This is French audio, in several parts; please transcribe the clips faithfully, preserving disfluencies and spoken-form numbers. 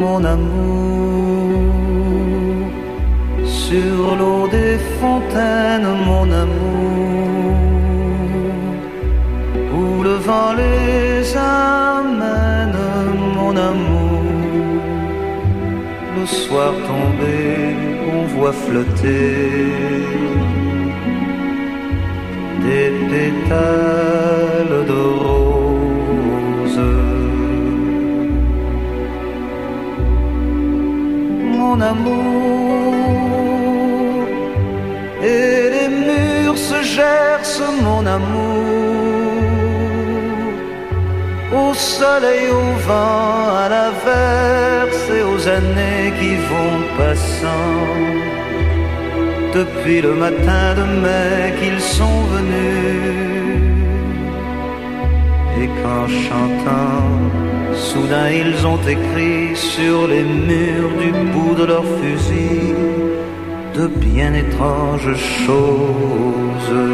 Mon amour, sur l'eau des fontaines, mon amour, où le vent les amène, mon amour. Le soir tombé, on voit flotter des pétales de roses. Mon amour, et les murs se gercent, mon amour, au soleil, au vent, à l'averse et aux années qui vont passant. Depuis le matin de mai qu'ils sont venus, et qu'en chantant soudain ils ont écrit sur les murs du bout de leurs fusils de bien étranges choses.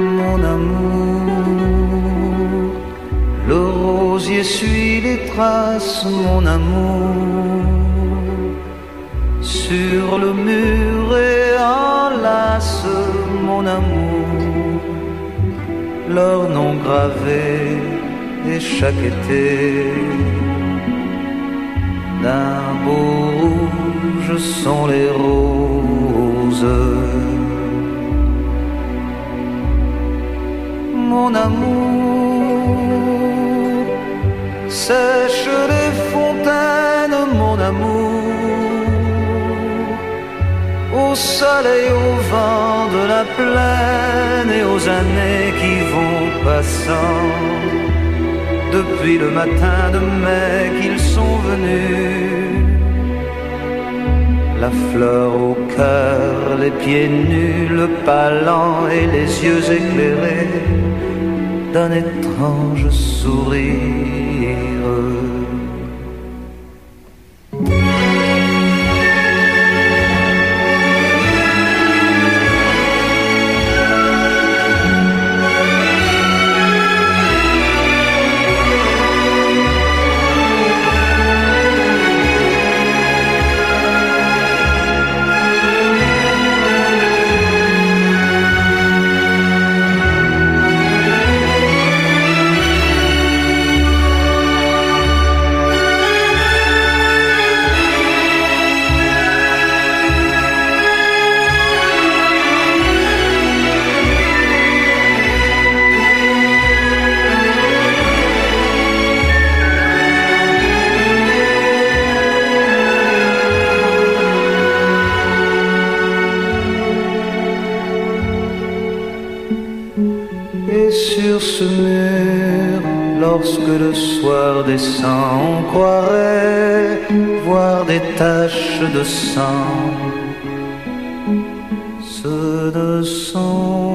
Mon amour, le rosier suit les traces, mon amour, sur le mur et enlace, mon amour, leur nom gravé, et chaque été d'un beau rouge sont les roses. Mon amour, sèche les fontaines, mon amour, au soleil, au vent de la plaine et aux années qui vont passant. Depuis le matin de mai qu'ils sont venus, la fleur au cœur, les pieds nus, le pas lent et les yeux éclairés d'un étrange sourire. Et sur ce mur, lorsque le soir descend, on croirait voir des taches de sang, ceux de sang.